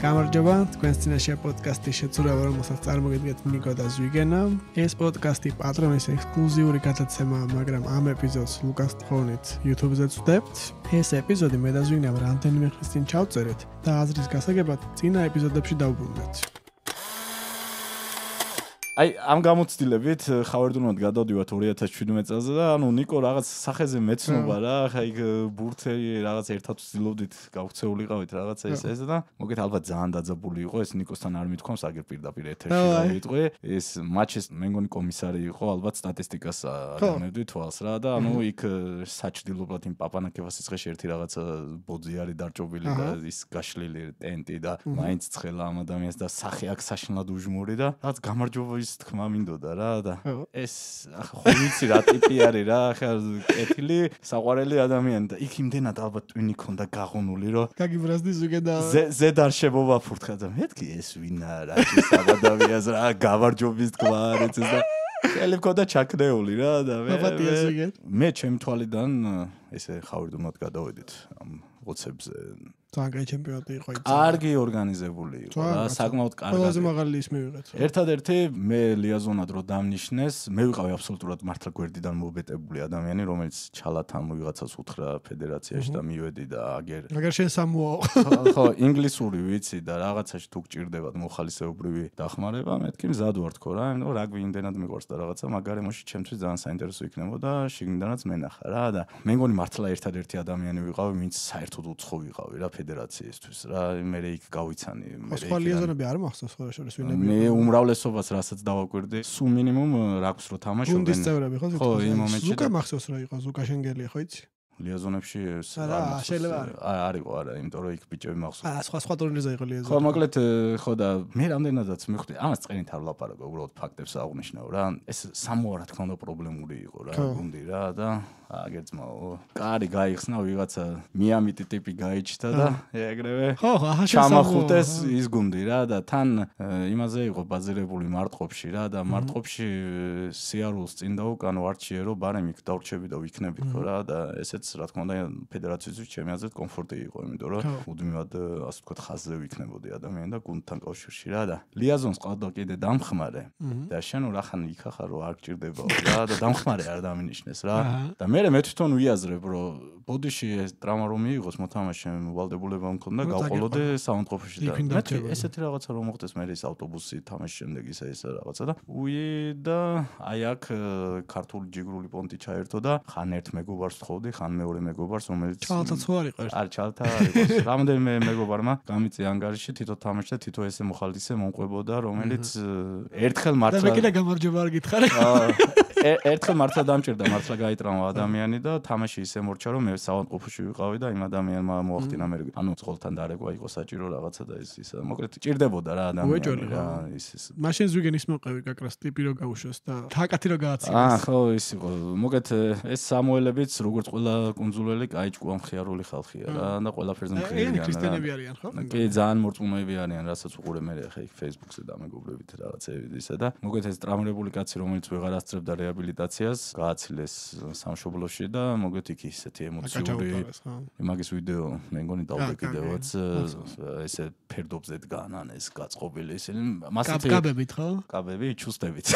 გამარჯობა, თქვენ წინაშე პოდკასტის შეცვლა, რომელსაც წარმოგიდგენთ ნიკო და ზვიგენა. ეს პოდკასტი პატრონის ექსკლუზიური გადაცემაა, მაგრამ ამ ეპიზოდს ლუკას თხოვნით YouTube-ზე წვდებთ. ეს ეპიზოდი მე და ზვიგენამ რამდენიმე ხნის წინ ჩავწერეთ და აზრის გასაგებად წინა ეპიზოდებში დავუბრუნდეთ. Am გამოცდილებით, ხავერდუნად გადავდივართ 2017 წელზე და ანუ ნიკო რაღაც სახეზე მეცნობა რა, აი ბურთელი რაღაც ერთად ვცდილობდით გავხცეულიყავით რაღაც ეს და მოგეთ ალბათ ძალიან დაძაბული იყო ეს ნიკოსთან არ მithkoms აგერ პირდაპირ ეთერში გავიტყვი. ეს მატჩის მე მგონი კომისარი იყო, ალბათ სტატისტიკას ამევდი თვალს რა და ანუ იქ საჭდილობლად იმ პაპანაკევას სიცხეში ერთი რაღაც ბოძი არის დარჭობილი და ის გაშლილი ტენტი და მაინც ცხელა ამ ადამიანს და სახე აქ საშნლად უჟმური და რაღაც გამარჯვება თქმა მინდოდა რა და ეს ახლა ხო ვიცი რა ტიპი არის რა ახლა კეთილი საყვარელი ადამიანი და იქ იმდენად ალბათ ტვინი ქონდა გაღონული რომ გაგიბრაზდი ზოგედა ზედ არ შემოვაფურთხა და მეთქი ეს ვინ არის ეს ადამიანს რა გავარჯობის თქმა არის და ელევ ქონდა ჩაკნეული რა და მე ჩემ თვალიდან ესე ხავერდუნად გადავედით ამ ღოცებზე Tanga ჩემპიონატი იყო იცი. კარგი ორგანიზებული იყო და საკმაოდ კარგად. ყველაზე მაღალი ის მივიღეთ. ერთადერთი მე ლიაზონად რო დამნიშნეს, მე ვიყავი აბსოლუტურად მართლა გვერდიდან მობეტებული ადამიანი, რომელიც ჩალათამ ვიღაცას უთხრა ფედერაციაში და მივედი და აგერ შენ სამოაო. ხო, ინგლისური ვიცი და რაღაცაში თუ გჭირდებათ მოხალისეობრივი დახმარება, მეთქი მზად ვარ თქო რა, ანუ რაგბი იმდენად მიყვარს და რაღაცა მაგარემოში ჩემთვის ძალიან საინტერესო იქნებოდა, შიგნიდანაც მენახა რა და მე მგონი მართლა ერთადერთი ადამიანი ვიყავი, ვინც საერთოდ უცხო ვიყავი რა. Federațiestvis რა მე იქ გავიცანი მე ეს პალიაზონები არ მახსოვს ხოლმე შორეს ვინები მე უმრავლესობას რასაც დავაკვირდი სულ მინიმუმ რაკს რო თამაშობენ გუნდის წევრები ხო ხო იმ მომენტში ზუკა მახსოვს რა იყო ზუკაშენგელი ხო იცი ლიაზონებში ეს არისო არა იმიტომ რომ იქ ბიჭები მახსოვს სხვა ტურნირზე იყო ლიაზონი ხო მოკლედ ხო და მე რამდენადაც მივხვდი ამას წენით არ ვლაპარაკო უბრალოდ ფაქტებს აღვნიშნავ რა ეს სამოა რა თქმა უნდა პრობლემური იყო რა გუნდი რა და აგეძმაო კარი გაიხსნა ვიღაცა მიამიტი ტიპი გაიჩნდა და ეგრევე ჩამახუტეს ის გუნდი რა და თან იმაზე იყო ბაზირებული მარტყოფში რა და მარტყოფში სიარულს წინ დაუკანო არჩიე რომ ბარემი დავრჩები და ვიქნები თქო რა და ესეც რა თქმა უნდა ფედერაციისთვის ჩემი აზრით კომფორტი იყო იმიტომ რომ უდმივად ასე ვთქვათ ხაზზე ვიქნებოდი ადამიანი და გუნდთან კავშირში რა და ლიაზონს ყავდა კიდე დამხმარე და შენო რახან იქახა რომ არ გჭირდებაო რა და დამხმარე არ დამინიშნეს რა და მე თვითონ ვიაზრებ რომ ბოდიში ეს ტრავმა რომ მიიღოს მოთამაშემ ვალდებულება მქონდა გავყოლოდე საუნდყოფში და მეთქი ესეთი რაღაცა რომ მოხდეს მე ეს ავტობუსი თამაშის შემდეგ ისა ეს რაღაცა და უი და აი აქ ქართული ჯიგრული პონტი ჩაერთო და ხან ერთ მეგობარს თხოვდი ხან მეორე მეგობარს რომელიც ჩალთაც არ იყო არ ჩალთა არ იყო რამდენიმე მეგობარმა გამიწია ანგარიში თითო თამაში და თითო ესე მოხალისე მომყვებოდა რომელიც ერთხელ მართლა და მე კიდე გამარჯობა არ გითხარე ერთხელ მართლა დამჭირდა მართლა გაიტრავმა ადამიანი და თამაში ისე მორჩა რომ მე საავადმყოფოში ვიყავი და იმ ადამიანმა მოახდინა მე ანუ წყოლთან დარეკვა იყო საჭირო რაღაცა და ეს ისა მოკლედ ჭირდებოდა რა ადამიანი რა ის მაშინ ზვიგენის მოყევი გაკრას ტიპი რო გაუშვეს და თაკათი რო გააცილეს ხო ის იყო მოკლედ ეს სამოელებიც როგორც ყველა კონძულელი კაი ჭკუა მხიარული ხალხია რა და ყველაფერზე მხიარია და ქრისტიანები არიან ხო კი ძალიან მორწმუნეები არიან რასაც უყურე მე ხე Facebook-ზე დამეგობრებით რაღაცები ისა და მოკლედ ეს ტრამლებული კაცი რომელიც ვეღარ ასწრებდა რეაბილიტაციას გააცილეს სამშობლოში და მოგეთ იქ ისეთი ემოციური მაგის ვიდეო მე მგონი დავდეკიდებაც ესე ფერდობზე დგანან ეს გაწყობილი ისინი მასეთი კაბებით ხო? კაბები ჩუსტებით.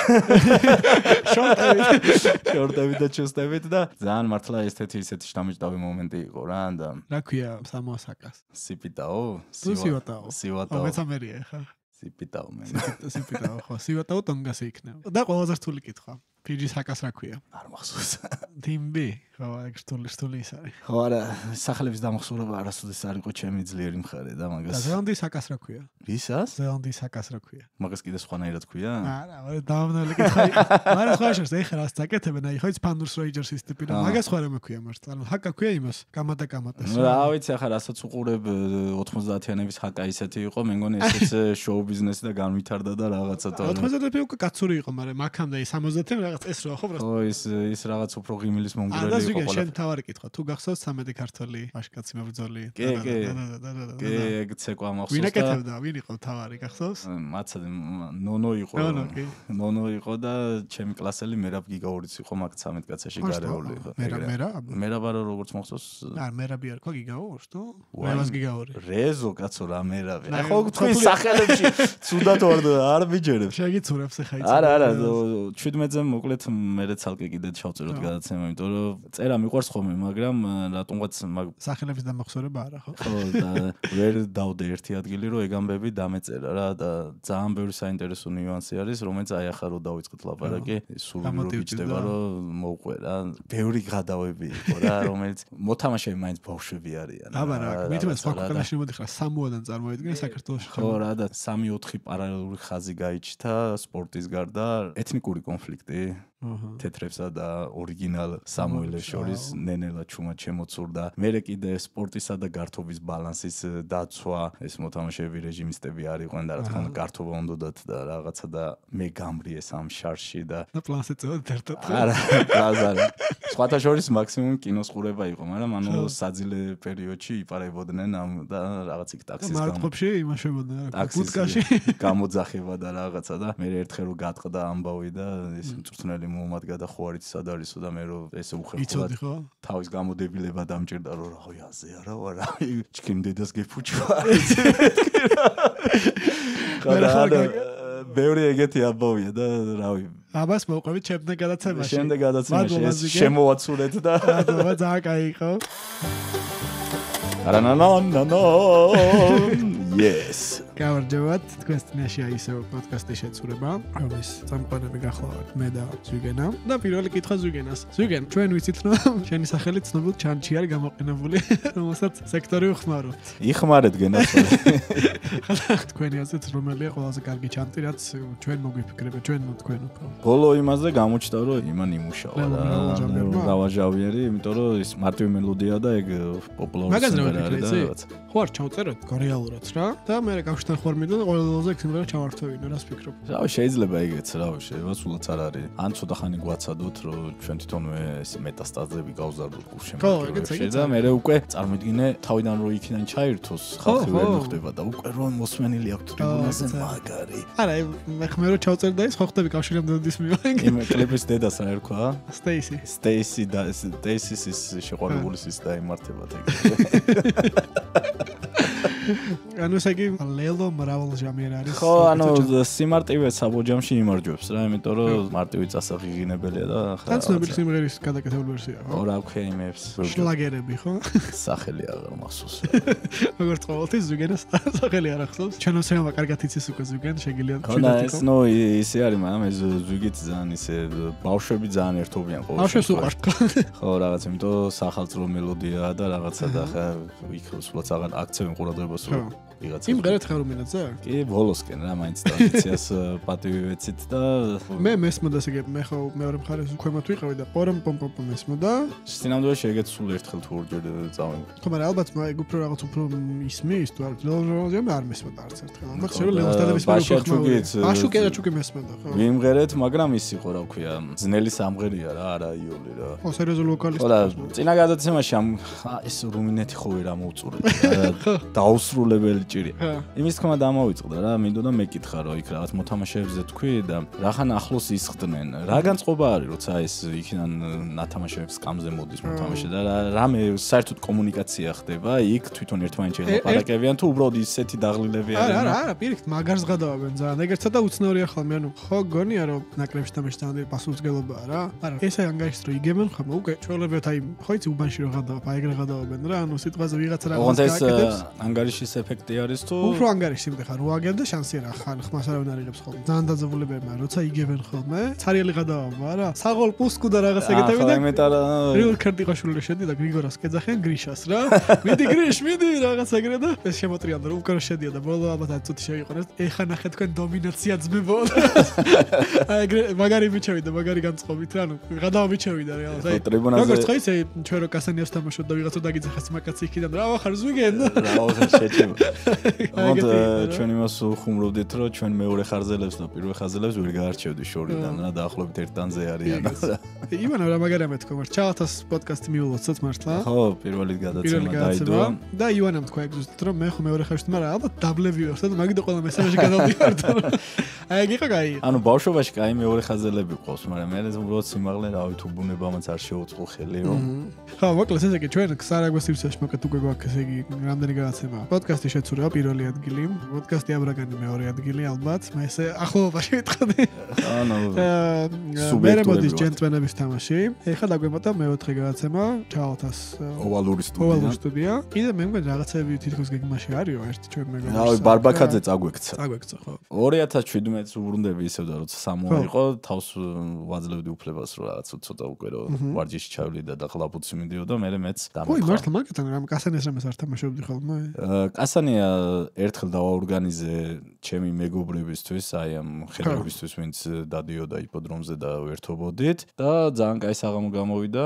შორტებით და ჩუსტებით და ძალიან მართლა ესეთი ისეთი შთამიჭდავი მომენტი იყო რა და რა ქვია სამოსაკას? სიპიტაო? სივატაო. სივატაო. მეცამერია ხა? სიპიტაო მე. სიპიტაო ხო? სივატაო თონგასი იქნება. და ყველაზე რთული კითხვა. Pigi sakas რა ქვია? არ მახსოვს. Timbi, ხო, ექსტული ის არის. ხო არა, სახლების დამახსოვრება არასოდეს არ იყო ჩემი ძლიერი მხარე და მაგას. და ზელანდიის საკას რა ქვია? ვისას? ზელანდიის საკას რა ქვია? მაგას კიდე სხვანაირად ქვია? არა, მაგრამ დამნელი კითხა იყო. მაგრამ ხო შეიძლება ეხლა რას დაკეთებენ, აი ხო ის ფანდურს როიჯერსის ტიპი და მაგას ხო რა მექვია მართლა. ანუ ჰაკა ქვია იმას, გამატაკამატეს. რა ვიცი ახლა რასაც უყურებ 90-იანების ჰაკა ისეთი იყო, მე მგონი ესეც შოუ ბიზნესი და განვითარდა და რაღაცა თორემ. 90-ები უკვე კაცური იყო, მაგრამ აქამდე 60-იან ragaz es roa khobras. O is ragats upro ghimilis momgireli iqo. Ana ზვიგენ შენ თავარი კითხვა. თუ გახსოვს 13 ქართველი, აშკაცი მებრძოლი. კი, ცეკვა მახსოვს. ვინ აკეთებდა? ვინ იყო თავარი, გახსოვს? მაცადი ნონო იყო. ნონო იყო და ჩემი კლასელი მერაბ გიგაურიც იყო მაგ 13 კაცაში გარეული იყო. მერაბ არა როგორც მახსოვს. არ მერაბი არ ქვა გიგაო, што? მევას გიგაური. რეზო კაცო რა მერაბი. ახო თქვი სახელებში ცუდად ვარ და არ მიჯერებ. შეგიცურებს ხა იცი. არა, არა, 17-ზე მოკლედ მერე ცალკე კიდე ჩავწეროთ გადაცემა, იმიტომ რომ წერა მიყვარს ხოლმე, მაგრამ რატომღაც სახელების დამახსოვრება არა, ხო? ხო და ვერ დავდე ერთი ადგილი, რომ ეგამბები დამეწერა რა და ძალიან ბევრი საინტერესო ნიუანსი არის, რომელიც აი ახლა რო დავიწყეთ ლაპარაკი, სულ რო ვიჩდება, რომ მოვყვე რა. ბევრი გადავები იყო რა, რომელიც მოთამაშეები მაინც ბავშვები არიან. აბა რა, მეთქმა სხვა ქვეყანაში მოდიხარ, სამოადან წარმოედგინე საქართველოს. ხო რა და 3-4 პარალელური ხაზი გაიჩნდა სპორტის გარდა, ეთნიკური კონფლიქტი თეთრებსა და ორიგინალ სამუელებს შორის ნენელა ჩუმა შემოწურდა. მერე კიდე სპორტისა და გართობის ბალანსის დაცვა, ეს მოთამაშეები რეჟიმისტები არ იყვნენ და რა თქმა უნდა გართობა უნდათ და რაღაცა და მე გამრიეს ამ შარში და პლანზე წევდით ერთად. არა, ბაზარი. სხვათა შორის მაქსიმუმ კინოსყურება იყო, მაგრამ ანუ საძილე პერიოდში იპარებოდნენ ამ და რაღაც იქ ტაქსის გამო. მარტყოფში იმაშებოდნენ რა, კუტკაში გამოძახება და რაღაცა და მე ერთხელ რო გატყდა ამბავი და ეს მწვრთნელი მომადგა და ხო არიცი სად არისო და მე რო ესე უხერხულად თავის გამოდებილება დამჭირდა რომ რა იაზე არა ვარ ჩქიმდედას გეფუჭვა არა ბევრი ეგეთი ამბავია და რავი აბას მოყვებით შემდგომ გადაცემაში შემოვაცურეთ და რა ძალიან კაი იყო Yes. გამარჯობათ, თქვენ სტუმარში ისევ პოდკასტი შეცურება, რომლის წამყვანები გახლავთ მე და ზვიგენა. და პირველი კითხვა ზვიგენას. ზვიგენ, ჩვენ ვიცით რომ შენი სახელი ცნობილ ჩანჩი არის გამოყენებული, რომელსაც სექტორი უხმარობთ. იხმარეთ გენას. ხალხ თქვენი ასეთ რომელია ყველაზე კარგი ჩანტი, რაც ჩვენ მოგვიფიქრება, ჩვენ თქვენ უფრო. ბოლო იმაზე გამოჩნდა რომ იმან იმუშავა და დავაჟავიერი, იმიტომ რომ ის მარტივი მელოდია და ეგ პოპულარული სიმღერაა და რაღაც. ხო არ ჩავწეროთ გარეალურად რა. და მე გავშთან ხორმიდან ყველაზე ექსიმღერა ჩავართვევინო, რას ფიქრობ? რავი, შეიძლება ეგეც, რავი, შეიძლება სულაც არ არის. ან ცოტა ხანი გვაცადოთ, რომ ჩვენ თვითონვე ეს მეტასტაზები გავზარდოთ გულშემატკივრებში და მე უკვე წარმოიდგინე თავიდან რო იქიდან ჩაირთოს, ხალხი ვერ მოხდება და უკვე რომ მოსმენილი აქვს ტრიბუნაზე მაგარი. არა, მე ხმერო ჩავწერ და ის ხო ხდები კავშირამდე დის მივან. იმ კლიპის დედას რა ერქვა? სტეისი. სტეისი და სტეისის ის შეყვარებულის ის დაემართებათ ეგ. ანუ ეს იგი ლელო მრავალჟამიანი არის. ხო, ანუ სიმარტივე საბოჯამში იმარჯვებს რა, იმიტომ რომ მარტივი წასა ღიღინებელია და ხა. თან ცნობილი სიმღერის გადაკეთებული ვერსია, ხო? რა ქვია იმებს? შლაგერები, ხო? სახელი აღარ მახსოვს. როგორც ყოველთვის ზვიგენას სახელი არ ახსოვს. ჩვენო შეიძლება კარგად იცის უკვე ზვიგენ, შეგიძლია ჩვენათი ხო? ნო, ისე არის, მაგრამ ეს ზვიგეთ ძალიან ისე ბავშვები ძალიან ერთობიან ყოველთვის. ბავშვებს უყართ. ხო, რაღაც, იმიტომ სახალწლო მელოდიაა და რაღაცა და ხა იქ სულაც აღარ აქცევენ ყურადღებას ვიღაცა. იმღერეთ ხარ რომელაცა? კი, ბოლოსკენ რა, მაინც ტრადიციას პატივი ვეცით და მე მესმოდა ესე მე ხო მეორე მხარეს ქვემოთ ვიყავი და პორემ პომპო მესმოდა. სინამდვილეში ეგეც სულ ერთხელ თუ ორჯერ წავიმი. თუმცა ალბათ მაგ უფრო ისმის თუ არ ლოჟოზე არ მესმოდა არც ერთხელ. მაგრამ შეიძლება ლევოს დადების მოგხმაურა. აშუკერაჩუკი მესმოდა, ხო? ვიმღერეთ, მაგრამ ის იყო რა ქვია, ძნელი სამღერია რა, არა იოლი რა. ხო, სერიოზულ ვოკალისტი. ხო, წინა გადაცემაში ამ ეს რუმინეთი ხო ვერ ამოუწურეთ. და უსრულებელი ჭირია. იმის თქმა დამავიწყდა რა, მინდოდა მეკითხა რომ იქ რაღაც მოთამაშეებზე თქვი და რახან ახლოს ისხდნენ. რა განწყობა არის, როცა ეს იქიდან ნათამაშეებს კამზე მოდის მოთამაშე და რამე საერთოდ კომუნიკაცია ხდება, იქ თვითონ ერთმანეთს ელაპარაკებიან თუ უბრალოდ ისეთი დაღლილები არიან? არა, პირიქით მაგარს გადავაბენ ძალიან. ეგერცა და უცნაურია ხოლმე, ანუ ხო გონია რომ ნაკრებში თამაში ძალიან პასუხისგებლობაა რა. არა, ესე ანგარიშს რო იგებენ ხომ უკვე ჩვეულებრივად აი ხო იცი უბანში რო გადავაბა, ეგრე გადავაბენ რა, ანუ სიტყვაზე ვიღაც რა გააკეთებს. ანგარიშის ეფექტი არის თუ უფრო ანგარიში მდიხარ რო აგებ და შანსი რა ხან ხმას არავინ არ იღებს ხოლმე ძალიან დაძაბულებებმა როცა იგებენ ხოლმე ცარიელი გადავა რა საღოლ პუსკუ და რაღაც ეგეთები და მეტალა რიულ ქერტიყაშვილი შედი და გრიგორას კეძახიან გრიშას რა მიდი რაღაც ეგრე და ეს შემოტრიან და უკარო შედია და ბოლო ალბათ 10 წუთი შეიყვანეს ეხა ნახე თქვენ დომინაცია ძმებო აი ეგრე მაგარი მიჩევი და მაგარი განწყობით რა ანუ გადავამიჩევი და რეალურად აი ტრიბუნაზე როგორც ხო ისე ჩვენ რო კასანიას თამაშობ და ვიღაცო დაგიძახეს მაკაცი იქიდან რა ვახარ ზვიგენ რა ხარ შეჭება Mătă, ce anima sunt humorul de tră, ce anime ure xarzelevs, na, pirul xarzelevs uri garciu de șori, da, na, da, xlob tertan zeyari, da. Iman ora magaremet komar. Çatas podcast mi ulotset martla. Ho, pirvalit gadatsema daido. Da, Ivan am tkoyak dus tră, me xome ure xarst mara, albat davleviyorsat, magi da qola mesajji gadaviyardam. Ai giqa gai. Anu bavshovashi gai me ure xarzelebi qos, mara me zmrot simaghle da avitubunebamats ar sheutqu xeli, ro. Ha, vaklas esege ჩვენ ქსარაგვესივსაში მოკეთ უკვე გვაქვს ესეგი რამდენი გადაცემა. პოდკასტი შეცურება პირველი ადგილი, პოდკასტი აბრაგანი მეორე ადგილი ალბათ. მე ესე ახლობლად ვიტყოდი. ანუ სუბერე მოდის ჯენტლმენების თამაში. ეხლა დაგვემატა მეოთხე გადაცემა, ჩაოთას ოვალური სტუდია. კიდე მე მგონი რაღაცები თითქოს გეგმაში არისო ერთი ჩვენ მეგონა. აი ბარბაკაძე წაგვექცა. წაგვექცა ხო. 2017-ს უბრუნდები ისევ და როცა 60 იყო, თავს ვაძლევდი უფლებას რომ რაღაც ცოტა უკვე რომ ვარჯიში ჩავლიდა და ხლაბუცი მიდიოდა, მე მეც Oi, marți la magazin, am Casanes am sărt am șob de xalmai. Casania ertxel da organize chemi megobrevistvis, ai am xelervistvis vints dadioda hipodromze da ertobodit da ძალიან კაი საღამო გამოვიდა,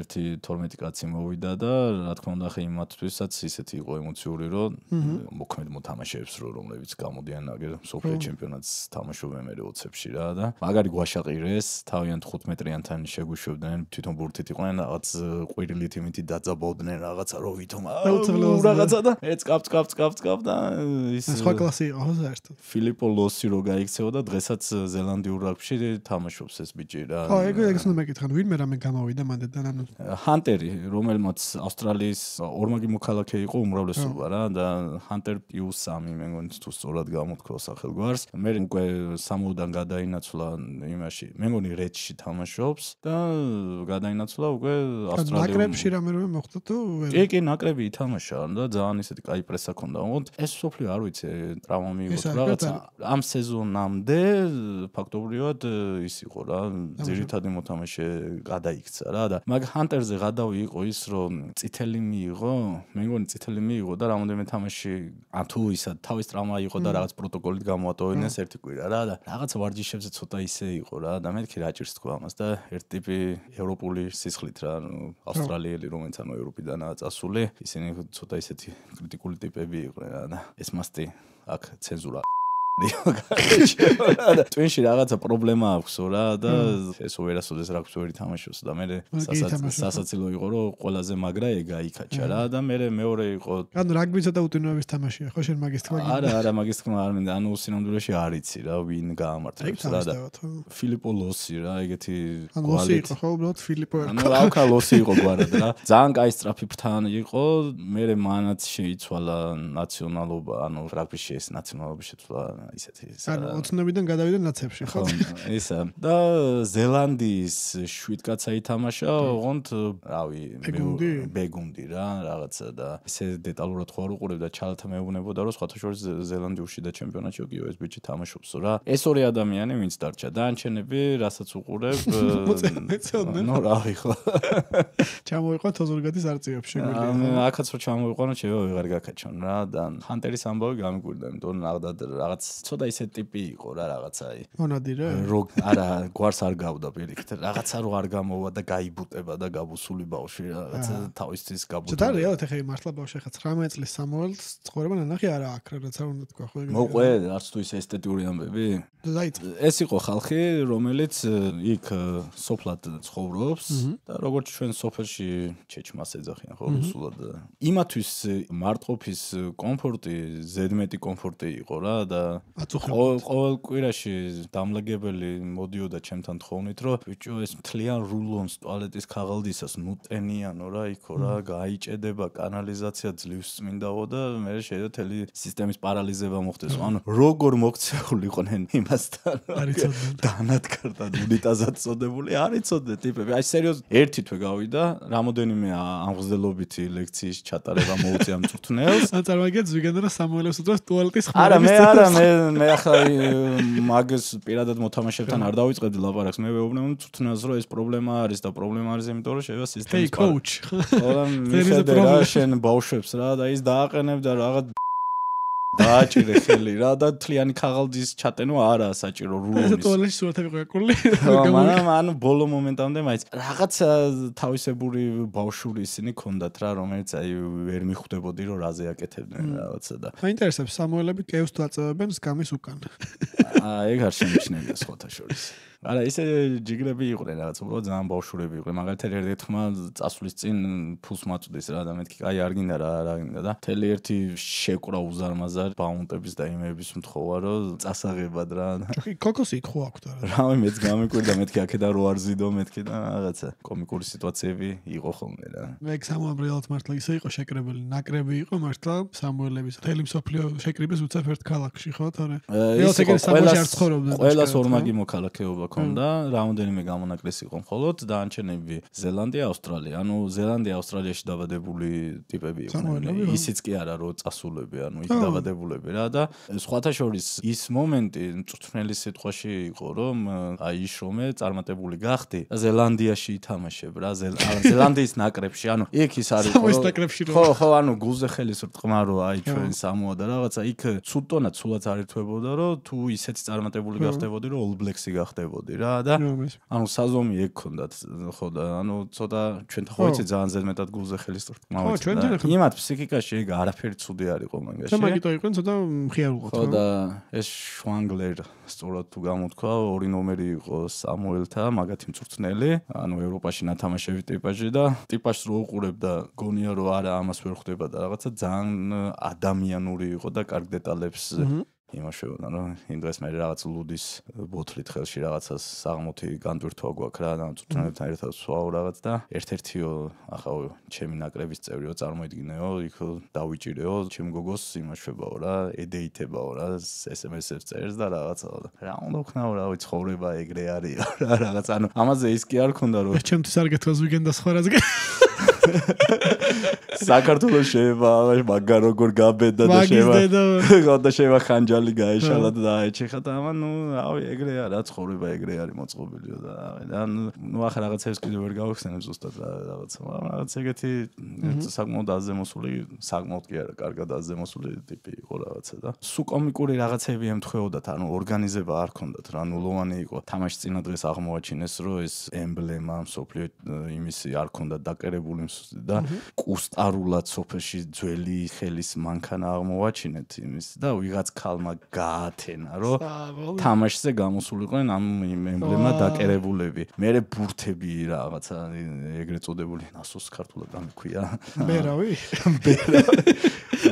ერთი 12 კაცი მოვიდა და რა თქმა უნდა ხე იმათთვისაც ისეთი იყო ემოციური, რომ მოქმედ მოთამაშეებს რო რომლებიც გამოდიან აგერ მსოფლიო ჩემპიონატს თამაშობენ მე 20-ებში რა და მაგარი გვაშაყირეს, თავიანთ 15-იან თან შეგუშობდნენ, თვითონ ბურთით იყვნენ, რაღაც ყვირილი იმითი დაძაბავდნენ რაღაცა რო ვითომ რაღაცა და ეცკაპ და ის სხვა კლასი იყო ზუსტად ფილიპო ლოსი რო გაიქცეოდა დღესაც ზელანდიურ რაგბიში თამაშობს ეს ბიჭი რა ხო ეგ უნდა მეკითხან ვინმე რამე გამოვიდა მანდედან ანუ ჰანტერი რომელმაც ავსტრალიის ორმაგი მოქალაქე იყო უმრავლესობა რა და ჰანტერ პიუსამი მე მგონი თუ სწორად გამოთქვა სახელგვარს მე უკვე 60-დან გადაინაცვლა იმაში მე მგონი რედში თამაშობს და გადაინაცვლა უკვე ავსტრალიაში Șiramele moxtă tu. E că nacrebi tamașan, da, zani se tikai presa condamnat. Es sofli aruice traumami utragața. Am sezonamde faktobriot isiko ra, zirithadi motamashe gada iksa ra da. Mag hunterze gadau iqo is ro tsiteli miiqo, me mgoni tsiteli miiqo da ramodeme tamashi atu isa tavis trauma iqo da ragats protokolit gamoatoines erti qvira ra da. Ragats varjishebze tsota ise iqo ra da me ki rajirs tku amas da erti tipi europuli sisqlit ra, Australia რომელიც ანუ ევროპიდანაა წასული, ისინი ცოტა ისეთი კრიტიკული ტიპები იყვნენ რა და ეს მასტი აქ ცენზურა ტვინში რაღაცა პრობლემა აქვს რა და ეს უერასოდეს რაგბს ვერი თამაშობს და მე სასაცილო იყო რომ ყველაზე მაგრა ეგ აიქაჩა რა და მე მეორე იყო ანუ რაგბი ცოტა უტვინოების თამაშია ხო შენ მაგის თქმა არა მაგის თქმა არ მინდა ანუ სინამდვილეში არ იცი რა ვინ გაამართლებს რა და ფილიპო ლოსი რა ეგეთი ლოსი იყო ხო უბრალოდ ფილიპო ანუ აუკა ლოსი იყო გვარად რა ძალიან კაი სტრაფი ფთან იყო მე მანაც შეიცვალა ნაციონალობა ანუ რაგბიში ეს ნაციონალობა შეცვლა ისეთი ანუ ოცნებიდან გადავიდნენ ნაცებში ხო ისა და ზელანდიის 7 კაცა ითამაშა ოღონდ რავი ბეგუნდი რა რაღაცა და ესე დეტალურად ხო არ უყურებ და ჩალათ მეუბნებოდა რომ სხვათაშორის ზელანდიურში და ჩემპიონატში გიო ეს ბიჭი თამაშობსო რა ეს ორი ადამიანი ვინც დარჩა დანარჩენები რასაც უყურებ ნო რავი ხო ჩამოიყვან თოზურგადის არწივებში გვილი აქაც რო ჩამოიყვანო შეიძლება ვეღარ გაკაჩონ რა და ჰანტერის ამბავი გამიგვირდა იმიტომ აღდად რაღაც ცოტა ისე ტიპი იყო რა რაღაცა აი მონადი რა არა გვარს არ გავდა პირიქით რაღაცა რო არ გამოვა და გაიბუტება და გაბუსული ბავში რაღაცა თავისთვის გაბუტება ცოტა რეალურად ეხა მართლა ბავში ხა 19 წლის 60-ს ცხოვრება ნანახი არა აქ რა რა უნდა თქვა ხო მოყვე არც თუ ისე ესთეტური ამბები ეს იყო ხალხი რომელიც იქ სოფლად ცხოვრობს და როგორც ჩვენ სოფელში ჩეჩმას ეძახიან ხო სულად იმათვის მარტყოფის კომფორტი ზედმეტი კომფორტი იყო რა და ყოველ კვირაში დამლაგებელი მოდიოდა ჩემთან თხოვნით რომ ბიჭო ეს მთლიან რულონს ტუალეტის ქაღალდისას ნუტენიანო რა იქო რა გაიჭედება კანალიზაცია ძლივს წმინდაო და მე შეიძლება თელი სისტემის პარალიზება მოხდეს ანუ როგორ მოქცეული იყვნენ იმასთან არიცოდე დანადგარდა უნიტაზად წოდებული არიცოდე ტიპები აი სერიოზად ერთი თვე გავიდა რამოდენიმე ამღზელობითი ლექციის ჩატარება მოუწია მწვრთნელს წარმოგიდგენთ ზვიგენა და სამუელევს უწევს ტუალეტის ხმარების არა მე ახლა მაგის პირადად მოთამაშებთან არ დავიწყებდი ლაპარაკს მე ვეუბნები მწვრთნელს რომ ეს პრობლემა არის და პრობლემა არის იმიტომ რომ შეიძლება სისტემის კოუჩი ხო და მიხდები რა შენ ბავშვებს რა და ის დააყენებდა რაღაც Da, ce refeli. Da, da, tliani kagaldis chatenu ara saçiro ruunis. Da, toale suratami qoyaquli. Mana manu bolo momentamde maits. Ragats taviseburi bavshuri isini kondat ra, romerits ai ver mixhtebodi ro raze aketebden ravatsa da. Mainteresebs samoelebit keus datsaben skamis ukan. Ai, ეგ არ შემიჩნევია სხვათა შორის. არა, ისე ჯიგლები იყვნენ რაღაც, უბრალოდ ძალიან ბავშვები იყვნენ. მაგალითად, ერთ თხმა წასვლის წინ ფულს მაწვდეს რა და მეთქი, აი არ გინდა რა გინდა და თელი ერთი შეკრა უზარმაზარ ბაუნტების და იმების მთხოვარო წასაღებად რა. ჩოხი კოკოსი ხო აქვს და რავი მეც გამიკვირდა მეთქი აქედან რო არ ზიდო მეთქი და რაღაცა კომიკური სიტუაციები იყო ხოლმე რა. ეგ სამოაბრიალად მართლა ისე იყო შეკრებილი, ნაკრები იყო მართლა სამოელების. თელი მსოფლიო შეკრიბეს უცებ ერთ ქალაქში ხო თორე. ეს ეგ სამოში არ ცხოვრობდნენ. ყველას ორმაგი მოქალაქეობა ქონდა, რაუნდენიმე გამონაკლეს იყო მხოლოდ დაანჩენები ზელანდია, ავსტრალია. ანუ ზელანდია, ავსტრალიაში დაბადებული ტიპები იყვნენ. ისიც კი არა, რომ წასულები, ანუ იქ დაბადებულები რა და სხვათა შორის ის მომენტი მწვრთნელი სიტყვაში იყო, რომ აი ის რომ წარმატებული გახდი, ზელანდიაში ითამაშებ რა, ზელანდიის ნაკრებში. ანუ იქ ის არის ხო, ხო, ანუ გულზე ხელის რტყმა რო აი ჩვენ სამოა და რაღაცა იქ ცუტონად სულაც არ ითვებოდა, რომ თუ ისეთი წარმატებული გახდებოდი, რომ All Blacks-ი გახდებოდი რა და ანუ საზომი ეგ ქონდათ ხო და ანუ ცოტა ჩვენთან ხო იცი ძალიან ზედმეტად გულზე ხელის თურქ იმათ ფსიქიკაში ეგ არაფერი ცუდი არ იყო მაგაში და მაგიტო იყვნენ ცოტა მხიარ უყოთ ხო და ეს შვანგლერ სწორად თუ გამოთქვა ორი ნომერი იყო სამოელთა მაგათი მწვრთნელი ანუ ევროპაში ნათამაშები ტიპაჟი და ტიპაშს რო უყურებდა გონია რო არა ამას ვერ ხვდება და რაღაცა ძალიან ადამიანური იყო და კარგ დეტალებს იმაშებოდა რა ინდრეს მე რაღაც ლუდის ბოთლით ხელში რაღაცას 60 განდვირთვა გვაქვს რა და წუთნებთან ერთად სვავ რაღაც და ერთ-ერთიო ახლა ჩემი ნაკრების წევრიო წარმოიდგინეო იქ დავიჭირეო ჩემ გოგოს იმაშებაო რა ედეითებაო რა SMS-ებს წერს და რაღაცა რა უნდა ვქნაო რა ცხოვრება ეგრე არისო რა რაღაც ანუ ამაზე ის კი არ ქონდა რომ ჩემთვის არ გეთქვა ზვიგენა და სხვა რაზგე საქართველოს შეება მაგა როგორ გაბედა და შეება ხო და შეება ხანჯალი გაეშალა და დაეჩეხა და ამან ნუ რავი ეგრე არა ცხოვრება ეგრე არის მოწყობილიო და ნუ ახლა რაღაცებს კიდევ ვერ გავხსენებ ზუსტად რაღაც ეგეთი საკმაოდ აზემოსული საკმაოდ კი არა კარგად აზემოსული ტიპი იყო რაღაცა და სუ კომიკური რაღაცები ემთხვეოდათ ანუ ორგანიზება არ ქონდათ რა ნულოვანი იყო თამაში წინა დღეს აღმოაჩინეს რომ ეს ემბლემა სოფლიო იმისი არ ქონდა დაკერებული და კუსტარულად სოფელში ძველი ხელის მანქანა აღმოაჩინეთ იმის და ვიღაც ქალმა გაათენა რომ თამაშზე გამოსულიყვნენ ამ ემბლემა დაკერებულები მე ბურთები რაღაცა ეგრე წოდებული ნასოს ქართულად ამქვია ბერავი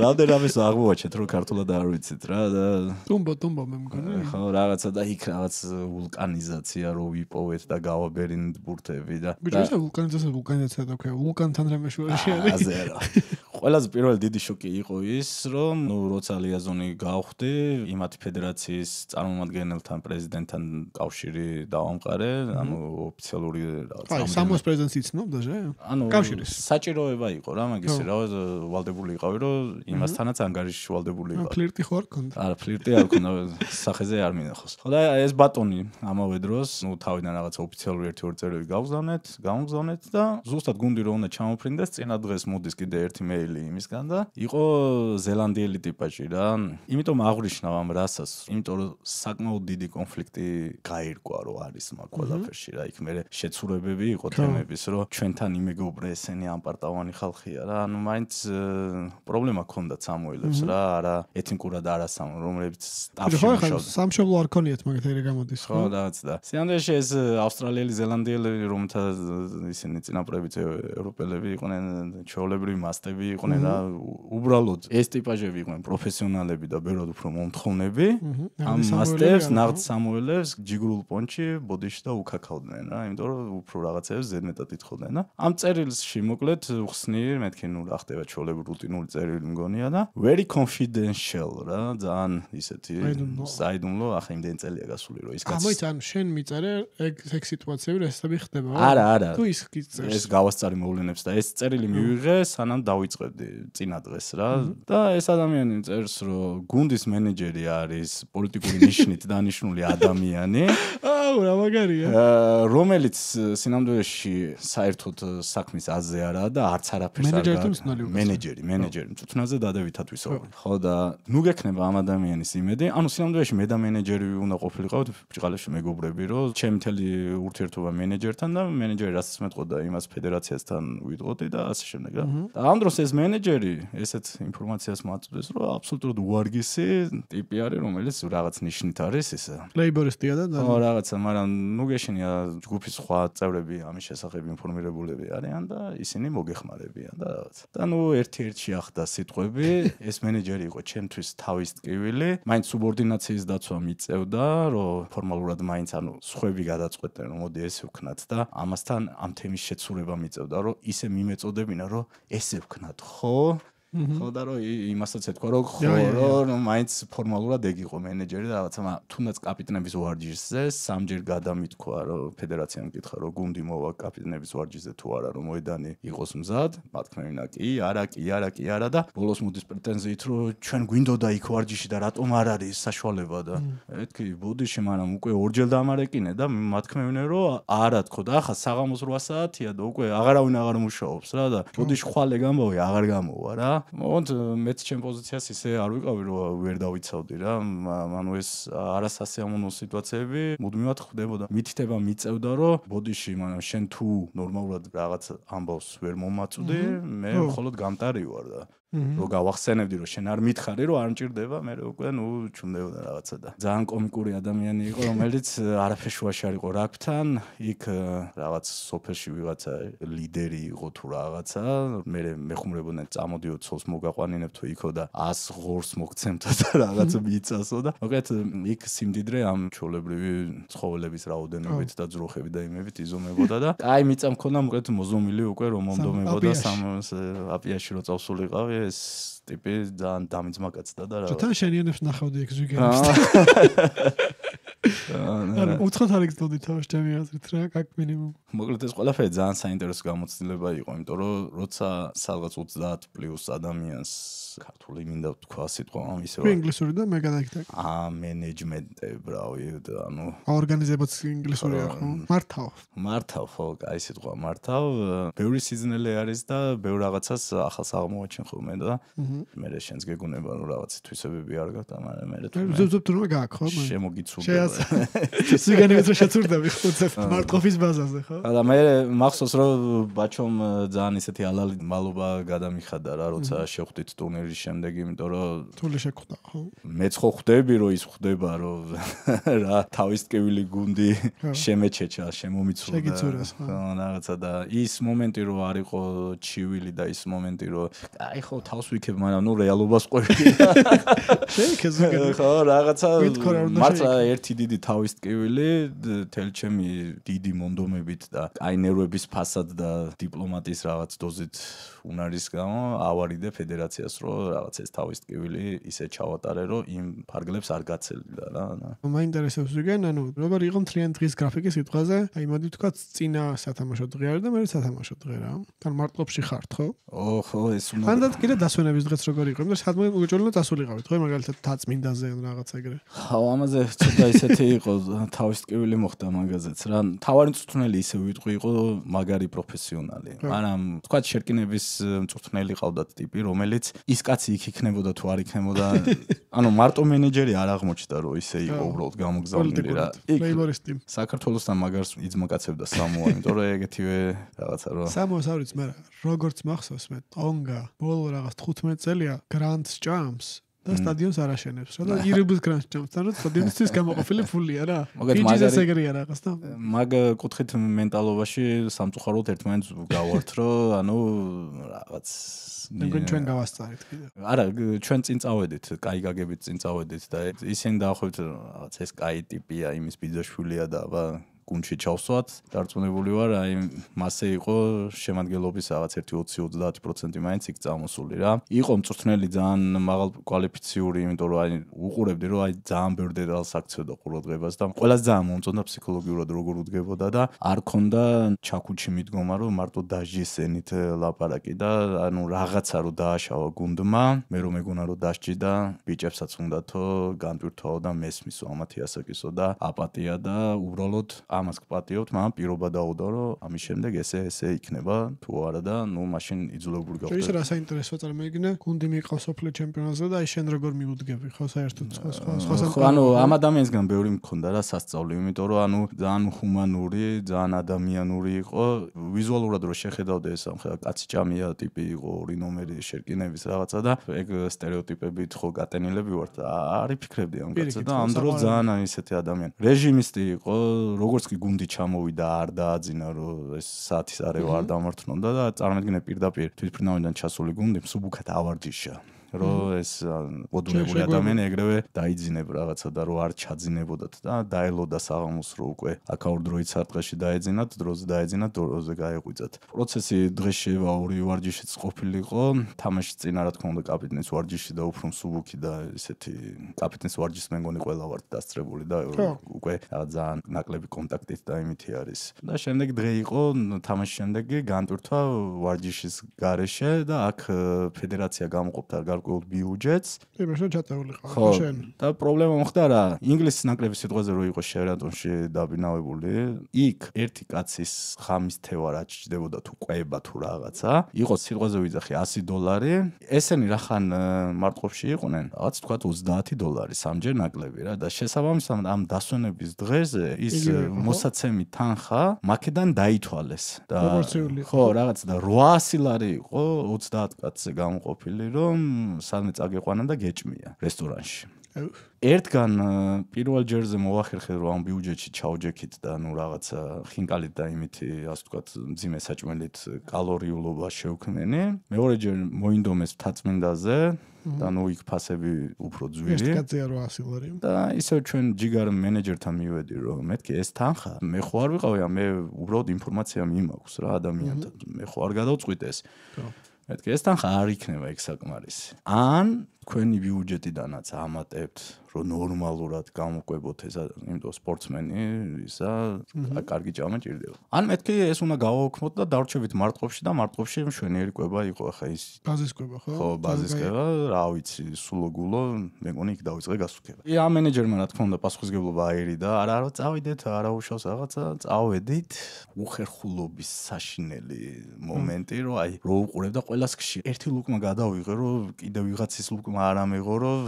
რამე აღმოაჩინეთ რომ ქართულად არ ვიცით რა და ტუმბო მე მგონი ხო რაღაცა და იქ რაღაც ვულკანიზაცია რო ვიპოვეთ და გავაბერინეთ ბურთები და ბიჭო ვულკანიზაცია და ქვია ვულკანთან რამე შევაშიარე აზერო ყველაზე პირველი დიდი შოკი იყო ის, რომ როცა ლიაზონი გავხდი, იმათი ფედერაციის წარმომადგენელთან, პრეზიდენტთან კავშირი დავამყარე, ანუ ოფიციალური რაღაც. აი, სამოს პრეზიდენტს იცნობდა ჟე? ანუ კავშირის საჭიროება იყო რა, მაგისი რა, ვალდებული იყავი, რომ იმასთანაც ანგარიშში ვალდებული იყო. ფლირტი ხო არ ქონდა? არა, ფლირტი არ ქონდა, სახეზე არ მინახავს. ხო და ეს ბატონი ამავე დროს, ნუ თავიდან რაღაცა ოფიციალური ერთი-ორი წერილი გავგზავნეთ, გამოგზავნეთ და ზუსტად გუნდი რო უნდა ჩამოფრინდეს, წინა დღეს მოდის კიდე ერთი მეილი იმისგან და იყო ზელანდიელი ტიპაჟი რა. იმიტომ აღვრიშნავ ამ რასას, იმიტომ რომ საკმაოდ დიდი კონფლიქტი გაირკვა რო არის მაგ ყველაფერში რა. იქ მე შეცურებები იყო თემების რომ ჩვენთან იმეგობრე ესენი ამპარტავანი ხალხია რა. ანუ მაინც პრობლემა ქონდათ სამოელებს რა, არა ეთნიკურად არა სამ რომლებიც სტაფში მუშაობდნენ. ხო, სამშობლო არ ქონიათ მაგათ ეგრე გამოდის ხო? ხო, რაღაც და. სინამდვილეში ეს ავსტრალიელი, ზელანდიელი რომელთა ისინი წინაპრები ევროპელები იყვნენ, ჩაოლებრივი მასტები იყვნენ რა უბრალოდ ეს ტიპაჟები იყვნენ პროფესიონალები და ბევრად უფრო მომთხოვნები ამ მასტებს ნაღდ სამოელებს ჯიგრულ პონჩი ბოდიში და უკაკავდნენ რა იმიტომ რომ უფრო რაღაცებს ზედმეტად ითხოვდნენ და ამ წერილში მოკლედ ხსნი მეთქი ნუ რა ხდება ჩოლები რუტინული წერილი მგონია და very confidential რა ძალიან ისეთი საიდუმლო ახლა იმდენი წელია გასული რომ ისკაც ამოიც ან შენ მიწერე ეგ სიტუაციები რასები ხდება არა თუ ის კი წერს ეს გავასწარი მოვლენებს და ეს წერილი მივიღე სანამ დავიწყე წინა დღეს რა და ეს ადამიანი წერს რომ გუნდის მენეჯერი არის პოლიტიკური ნიშნით დანიშნული ადამიანი საურა მაგარია. Რომელიც სინამდვილეში საერთოდ საქმის აზზე არაა და არც არაფერს არ გააკეთებს. მენეჯერი, წუთნაზე დადევით ათვისოვანი. ხო და ნუ გეკნება ამ ადამიანის იმედი, ანუ სინამდვილეში მე და მენეჯერი უნდა ყოფილიყავით, ბჭყალებში მეგობრები, რომ ჩემი მთელი ურთიერთობა მენეჯერთან და მენეჯერი რასაც მეტყოდა იმას ფედერაციასთან ვიტყოდი და ასე შემდეგ რა. ამ დროს ეს მენეჯერი ესეთ ინფორმაციას მაწვდეს, რომ აბსოლუტურად უარგისი ტიპი არის, რომელიც რაღაც ნიშნით არის ეს. ლეიბორისტია და და. ხო, რაღაცა, მაგრამ ნუ გეშინია ჯგუფის სხვა წევრები ამის შესახებ ინფორმირებულები არიან და ისინი მოგეხმარებიან და რაღაც. და ნუ ერთ-ერთი ახდა სიტყვები, ეს მენეჯერი იყო ჩემთვის თავის ტკივილი, მაინც სუბორდინაციის დაცვა მიწევდა, რომ ფორმალურად მაინც ანუ სხვები გადაწყვეტდნენ, რომ მოდი ესე ვქნათ და ამასთან ამ თემის შეცურება მიწევდა, რომ ისე მიმეწოდებინა, რომ ესე ვქნათ, ხო? ხო და რომ იმასაც ეთქვა რომ ხო რომ მაინც ფორმალურად ეგ იყო მენეჯერი და რაღაცა თუნდაც კაპიტნების ვარჯიშზე სამჯერ გადამითქვა რომ ფედერაციამ გითხრა რომ გუნდი მოვა კაპიტნების ვარჯიშზე თუ არა რომ მოედანი იყოს მზად მათქმევინა კი არა კი არა კი არა და ბოლოს მოდის პრეტენზიით რომ ჩვენ გვინდოდა იქ ვარჯიში და რატომ არ არის საშუალება და ეთქი ბუდი შემანამ უკვე ორჯერ დამარეკინე და მათქმევინე რომ არა თქო და ახლა საღამოს 8 საათია და უკვე აღარავინ აღარ მუშაობს რა და ბუდი ხვალე გამოვი აღარ გამოვა რა მოდ მეც ჩემ პოზიციას ისე არ ვიყავი რომ ვერ დავიცავდი რა ანუ ეს არასასიამოვნო სიტუაციები მუდმივად ხდებოდა მითითება მიწევდა რომ ბოდიში მაგრამ შენ თუ ნორმალურად რაღაც ამბავს ვერ მომაწვდი მე მხოლოდ გამტარი ვარ და რო გავახსენებდი რომ შენ არ მითხარი რომ არ მჭirdება მე უკვე ნუ ჩუმდებოდა რაღაცა და ძალიან კომიკური ადამიანი იყო რომელიც არაფეშუაში არ იყო რაკთან იქ რაღაც სოფელში ვიღაცა ლიდერი იყო თუ რაღაცა მე მეხუმრებოდნენ წამოდიო ცოლს მოგაყვანინებ თუ იქო და 100 ღორს მოგცემთ და რაღაცა მიწასო და მოკეთ იქ სიმდიდრე ამ ჩოლებრივი ცხოველების რაოდენობით და ძროხები და იმებით იზომებოდა და აი მიწა მქონდა მოკეთ მოზომილი უკვე რომ მომდომებოდა აპიაში რო წავსულიყავი ეს ტიპი ძალიან დამიძმაკაცდა და რა. ჩთან შენიანებს ნახავდი ეგ ზვიგენებს. არა, უცხოთ არ ეგწოდი თავის ჩემი აზრით რა, კაკ მინიმუმ. მოკლედ ეს ყველაფერი ძალიან საინტერესო გამოცდილება იყო, იმიტომ რომ როცა სადღაც 30+ ადამიანს ქართული მინდა თქვა სიტყვა ამ ისე რა. ინგლისური და მე გადაიქცე. მენეჯმენტი, ბრავი, ანუ ორგანიზებაც ინგლისურია ხო? მართავ, ხო, აი სიტყვა მართავ, ბევრი სიძნელე არის და ბევრ რაღაცას ახალს აღმოაჩენ ხოლმე და მე შენს გეგუნება რომ რაღაცა თვისებები არ გაქვს, მაგრამ მე თვითონ ზუზუპ თუ რა გაქვს ხო? შემოგიცურდა. ზვიგენა მეც შეცურდები ხუცეთ მარტყოფის ბაზაზე ხო? და მე მახსოვს რომ ბაჩომ ძალიან ისეთი ალალი მალობა გადამიხადა რა როცა შეხვდით ტურნირის შემდეგ იმიტომ რომ თული შეგხვდა ხო? მეც ხო ხვდები რომ ის ხვდება რომ რა თავის ტკივილი გუნდი შემეჩეჩა შემომიცურდა შეგიცურეს ხო? რაღაცა და ის მომენტი რომ არ იყო ჩივილი და ის მომენტი რომ აი ხო თავს ვიქებ მაგრამ ნუ რეალობას ყვები შეიქე ზვიგენა ხო რაღაცა მარტო ერთი დიდი თავის ტკივილი თელ ჩემი დიდი მონდომებით და აი ნერვების ფასად და დიპლომატიის რაღაც დოზით უნარის გამო ავარიდე ფედერაციას რომ რაღაც ეს თავის ტკივილი ისე ჩავატარე რომ იმ ფარგლებს არ გაცელდა რა. მაინტერესებს ზვიგენ ანუ როგორ იყო მთლიანი დღის გრაფიკი სიტყვაზე? აი მოდი თქვა წინა სათამაშო დღე არის და მე სათამაშო დღე რა. თან მარტლობში ხართ ხო? ხო ეს უნდა. ანდათ კიდე დასვენების დღეც როგორ იყო? მე სადმე უგეჭველო დასულიყავით ხო მაგალითად თაწმინდაზე რაღაც ეგრე. ხო ამაზე და ისეთი იყო თავის ტკივილი მოხდა მაგაზეც რა თავარი მწვრთნელი ისე ვიტყვი იყო მაგარი პროფესიონალი მაგრამ თქვა შერკინების მწვრთნელი ყავდათ ტიპი რომელიც ის კაცი იქ იქნებოდა თუ არ იქნებოდა ანუ მარტო მენეჯერი არ აღმოჩნდა რომ ისე იყო უბრალოდ გამოგზავნილი რა ლეიბორისტი საქართველოსთან მაგარს იძმაკაცებდა სამოა იმიტომ რომ ეგეთივე რაღაცა რა სამოას არ ვიცი მაგრამ როგორც მახსოვს მე ტონგა ბოლო რაღაც 15 წელია გრანდს ჭამს და სტადიონს არ აშენებს რა და ირიბის გრანს ჭამს და სტადიონისთვის გამოყოფილი ფულია რა ფიჯიზეს ეგრეა რაღაც და მაგ კუთხით მენტალობაში სამწუხაროდ ერთმანეთს გავართ რომ ანუ რაღაც ნუ ჩვენ გავასწარით კიდე არა ჩვენ წინ წავედით კაი გაგებით წინ წავედით და ისინი დაახლოებით რაღაც ეს კაი ტიპია იმის ბიძაშვილია და აბა კუნჩი ჩავსვათ, დარწმუნებული ვარ, აი მასე იყო შემადგენლობის რაღაც 1-20-30% მაინც იქ წამოსული რა. იყო მწვრთნელი ძალიან მაღალ კვალიფიციური, იმიტომ რომ აი უყურებდი რომ აი ძალიან ბევრ დეტალს აქცევდა ყურადღებას და ყველას ძალიან მომწონდა ფსიქოლოგიურად როგორ უდგებოდა და არ ქონდა ჩაკუჩი მიდგომა რომ მარტო დაჟის ენით ლაპარაკი და ანუ რაღაცა რომ დააშავა გუნდმა, მე რომ მეგონა რომ დასჯიდა, ბიჭებსაც უნდათო განტვირთვაო და მესმისო ამათი ასაკისო და აპატია და უბრალოდ ამას გპატიობთ, მან პირობა დაუდო რომ ამის შემდეგ ესე იქნება თუ არა და ნუ მაშინ იძულებული გავხდები. ის რა საინტერესოა წარმოიდგინე, გუნდი მიიყავს ოფლიო ჩემპიონატზე და აი შენ როგორ მიუდგები ხო საერთოდ სხვა ანუ ამ ადამიანსგან ბევრი მქონდა რა სასწაული, იმიტომ რომ ანუ ძალიან ჰუმანური, ძალიან ადამიანური იყო, ვიზუალურად რო შეხედავდე ეს ამ ხა კაცი ჭამია ტიპი იყო, ორი ნომერი შერკინების რაღაცა და ეგ стереოტიპებით ხო გატენილები ვართ. არ იფიქრებდი ამ კაცზე და ამ დროს ძალიან ისეთი ადამიანი. რეჟიმისტი იყო, როგორც კი გუნდი ჩამოვიდა, არ დააძინა რომ ეს საათის არევა არ დამართნოდა და წარმოიდგინე პირდაპირ თვითმფრინავიდან ჩასული გუნდი მსუბუქად ავარჯიშა. Ro es odulebuli adameni egreve daidzineb ragatsa da ro ar chadzinebodat da daeloda sagamus ro ukve akaur droits sartqashi daedzinat droz daedzinat doroze gaequizat procesi dghesheva ori varjishits qopiliqo tamashi tsina ra tkonda kapitnes varjishi da upro msubuki da iseti kapitnes varjis mengoni qvela vart dastrebuli da ukve zaan naklebi kontaktit da imiti aris da shemdeg dghe iqo tamashi shemdeg ganturtva varjishis gareshe da ak federatsia gamoqopta Cu biugets. E mai sunt chatele ulice. Da, problema moștera. Englezii n-au clăvit situația lui cu șerea, atunci da binau bule. Ic erticatis hamis teoratic de voda tu cu aibatura gata. Ic o situație de $80. Esen irahan martopșii conen. Ați tucat $20. Samjer n-au clăvit. Da, ce să vămăm am dasune bizdreze. Is mosatse mitanha. Macedan daituales. Da. Ho, ragats da $80. O $80 gatse gam copilirom. Salme წაგეყვანა და გეჭმია რესტორანში. Ერთგან პირველ ჯერზე მოახერხე რომ ამ ბიუჯეტში ჩავჯექით და ნუ რაღაცა ხინკალით და იმითი ასე ვთქვათ მძიმე საჭმელით კალორიულობა შევქმნენი. მეორე ჯერ მოინდომეს მთაწმინდაზე და ნუ იქ ფასები უფრო ძვირი. ერთგანზე $80. და ისევ ჩვენ ჯიგარ მენეჯერთან მივედი რომ მეთქი ეს თანხა მე ხო არ ვიყავი, მე უბრალოდ ინფორმაცია მიმაქვს რა ადამიანთან. მე ხო არ გადავწყვიტ ეს. Etke estan xar ikneva ek sakmarisi. An თქვენი ბიუჯეტიდანაც ამატებთ, რომ ნორმალურად გამოყვებოთ ესა, იმიტომ სპორტსმენი ისა კარგი ჭამა ჭირდება. ან მეთქი ეს უნდა გავაოქმოთ და დავრჩებით მარტყოფში და მარტყოფში მშვენიერი კვება იყო, ახლა ის ბაზის კვება ხო? ხო, ბაზის კვება, რა ვიცი, სულოგულო, მეგონი იქ დავიწყე გასუქება. ამ მენეჯერმა რა თქმა უნდა პასუხისგებლობა აირიდა, არა რა წავიდეთ, არა უშავს რაღაცა, წავედით უხერხულობის საშინელი მომენტი, რომ აი რო უყურებ და ყველას ხში ერთი ლუკმა გადავიღე, რომ კიდე ვიღაცის ლუკ mara megorov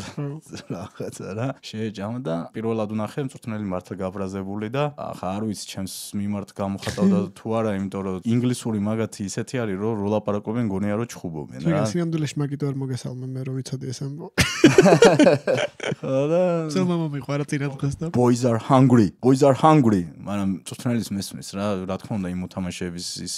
რაღაცა რა შეეჭამა და პირველად ვნახე მწვრთნელი მართლა გაბრაზებული და ახლა არ ვიცი ჩემს მიმართ გამოხატავდა თუ არა, იმიტომ რომ ინგლისური მაგათი ისეთი არის რომ როლაპარაკობენ გონია რომ ჩხუბობენ რა. სინამდვილეში მაგით ვერ მოგესალმე მე რომ ვიცოდი ეს ამბო. არა. ზომა მომიყვარა წინათ გასდა. Boys are hungry. Boys are hungry. მაგრამ მწვრთნელის მესმის რა, რა თქმა უნდა იმ თამაშების ის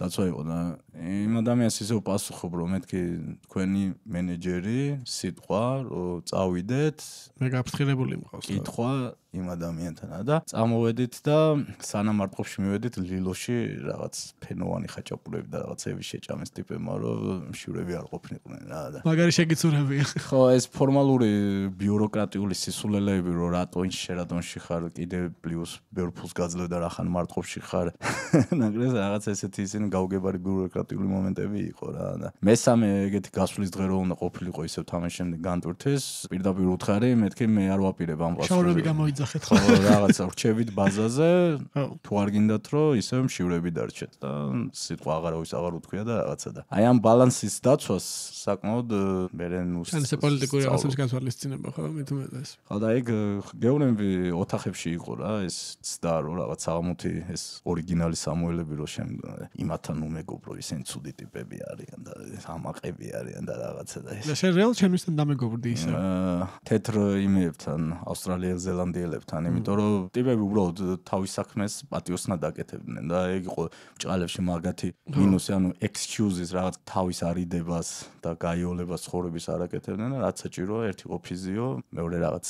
დაცვა იყო და იმ ადამიანს ისე უპასუხობ რომ მეთქი თქვენი მენეჯერი სიტყვა რომ წავიდეთ, მე გაფრთხილებული მყავს. კითხვა იმ ადამიანთანა და წამოვედით და სანამ მარტყოფში მივედით ლილოში რაღაც ფენოვანი ხაჭაპურები და რაღაცები შეჭამეს ტიპებმა, რომ მშივრები არ ყოფნიყვნენ რა და მაგარი შეგეცურებია. ხო, ეს ფორმალური ბიუროკრატიული სისულელეები რომ რატონში ხარ, კიდე პლუს ბევრ ფულს გაძლევ და რახან მარტყოფში ხარ. ნაკრეს რაღაც ესეთი ისინი გაუგებარი ბიუროკრატიული მომენტები იყო რა და მესამე ეგეთი გასვლის დღე რომ უნდა ყოფილიყო ისევ თამაშში განტურთეს, პირდაპირ უთხარი, მეთქი მე არ ვაპირებ ამ ყავს. ხო, რაღაცა ვრჩევით ბაზაზე, თუ არ გინდათ რომ ისე მშივრები დარჩეთ და სიტყვა აღარავის აღარ უთქვია და რაღაცა და აი ამ ბალანსის დაცვას საკმაოდ ბერენუს ან პოლიტიკური რაღაცების განსვალისწინება ხო მეთქვა ეს. ხო და ეგ გეუბნები ოთახებში იყო რა ეს ცდა რო რაღაც 60 ეს ორიგინალი სამოელები რო იმათან უმეგობრო ისენ ცუდი ტიპები არიან და ამაყები არიან და რაღაცა და ეს. და შენ რეალ ჩემისთან დამეგობრდი ისე? თეთრ იმებთან, ავსტრალია, ზელანდია ბრჭყალებთან, იმიტომ რომ ტიპები უბრალოდ თავის საქმეს პატიოსნად აკეთებდნენ და ეგ იყო ბრჭყალებში მაგათი მინუსი, ანუ excuses რაღაც თავის არიდებას და გაიოლებას ცხოვრების არ აკეთებდნენ, რაც საჭიროა ერთი იყო ფიზიო, მეორე რაღაც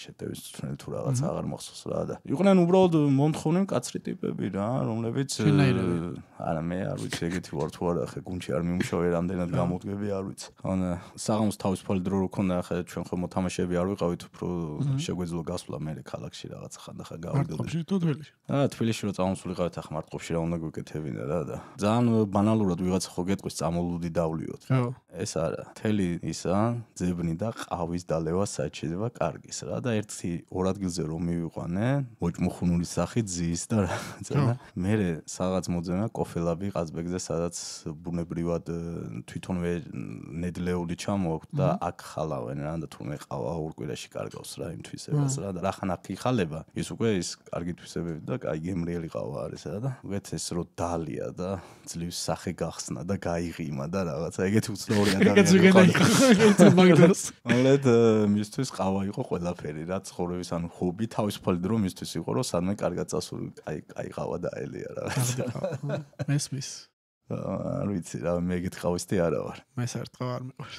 შეტევის წვრთნელი თუ რაღაც აღარ მახსოვს რა და იყვნენ უბრალოდ მომთხოვნენ კაცრი ტიპები რა, რომლებიც არა მე არ ვიცი ეგეთი ვარ თუ არა, ხე გუნჩი არ მიმშოვე რამდენად გამოდგები არ ვიცი. ან საღამოს თავისუფალი დრო რო ქონდა ხე ჩვენ ხო მოთამაშეები არ ვიყავით უფრო შეგვეძლო გასვლა მე ქალაქში რაღაც ხანდახან გავიდოდეთ. თბილისში თუ თბილისში? აა თბილისში რო წამოსულიყავით ახ მარტყოფში რა უნდა გვეკეთებინა რა და ძალიან ბანალურად ვიღაც ხო გეტყვის წამოლუდი დავლიოთ. ეს არა, თელი ისა, ძებნი და ყავის დალევა საჭიროა კარგის რა და ერთი ორ ადგილზე რომ მივიყვანე, მოჭმუხუნული სახით ძის და რა. მე სადაც მოძენა კოფელაბი ყაზბეგზე, სადაც ბუნებრივად თვითონვე ნედლეული ჩამოაქვთ და აქ ხალავენ რა და თუნმე ყავა ორ კვირაში კარგავს რა იმ თვისებას რა და რახან აქ იხალება ის უკვე ის კარგი თვისებები და კაი გემრიელი ყავა არის რა და უეთ ეს რო დალია და ძლივს სახე გახსნა და გაიღიმა და რაღაცა ეგეთი უცნაური ადამიანია უბრალოდ მისთვის ყავა იყო ყველაფერი რა ცხოვრების ან ჰობი თავისუფალი დრო მისთვის იყო რომ სამე კარგად წასული კაი ყავა დაელია რა მესმის არ ვიცი რა მე ეგეთ ყავისტი არა ვარ. მე საერთოდ არ მეყვარს.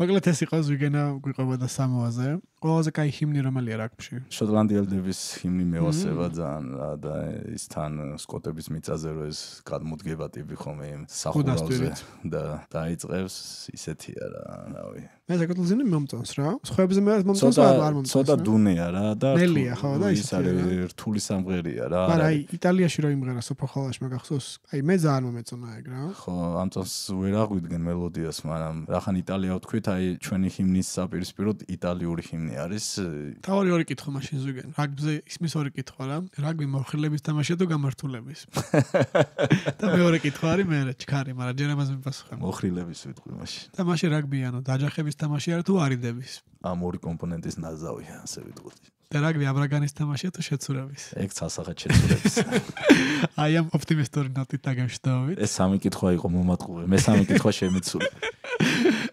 მოკლედ ეს იყო ზვიგენა გვიყვებოდა სამოაზე. ყველაზე კაი ჰიმნი რომელია რაგბიში? შოტლანდიელების ჰიმნი მევასება ძალიან და ის თან სკოტების მიწაზე რო ეს გადმოდგება ტიპი ხოლმე სახურავზე და დაიწყებს ისეთია რა, რავი. მე საქართველოსი მომწონს რა. სხვებზე მე მომწონს არ მომწონს. ცოტა დუნეა რა და ნელია ხო და ის არის რთული სამღერია რა. მაგრამ აი იტალიაში რო იმღერა სოფოხალაში მაგახსოვს. აი მე ძალიან მომეწონა ეგ რა. ხო, ამ წელს ვერ აღვიდგენ მელოდიას, მაგრამ რახან იტალია ვთქვით, აი ჩვენი ჰიმნის საპირისპიროდ იტალიური ჰიმნი არის. თავი ორი კითხვა მაშინ ზვიგენ. რაგბზე ისმის ორი კითხვა რა. რაგბი მოხილების თამაშია თუ გამართულების? და მეორე კითხვა არის მე რა ჩქარი, მაგრამ ჯერ ამაზე მივასახებ. მოხილების ვიტყვი მაშინ. და მაშინ რაგბი ანუ დაჯახების თამაშია თუ არიდების? ამ ორი კომპონენტის ნაზავია, ასე ვიტყვი. და რაგბი აბრაგანის თამაშია თუ შეცურების? ეგ სასახად შეცურების. აი ამ ოპტიმისტური ნოტით დაგემშვიდავით. ეს სამი კითხვა იყო მომატყუე. მესამე კითხვა შემეცული.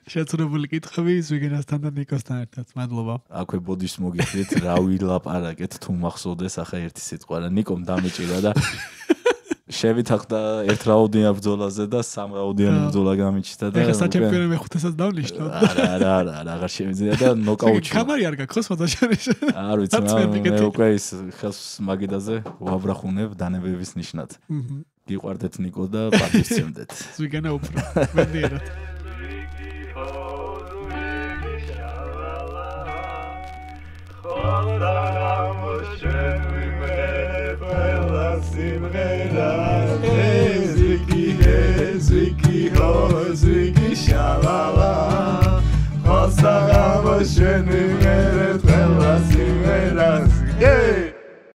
შეცურებული კითხვები ზვიგენასთან და ნიკოსთან ერთად. მადლობა. აქვე ბოდიშს მოგიხდით, რა ვილაპარაკეთ თუ მახსოვდეს ახლა ერთი სიტყვა და ნიკომ დამეჭირა და შევიტახდა ერთრაოდიან ბრძოლაზე და სამრაოდიანი ბრძოლა გამიჩნდა და ეხლა საჩემპიონი მე-5-საც დავლიშნოთ. არა, აღარ შემიძლია და ნოკაუტში. კამარი არ გაქვს ფოტაშერეშ. არ ვიცი, მე უკვე ის ხელს მაგედაზე ვაბრახუნებ დანებების ნიშნად. გიყვარდეთ ნიკო და პატივს სცემდეთ. ზვიგენა უფრო მედიერად.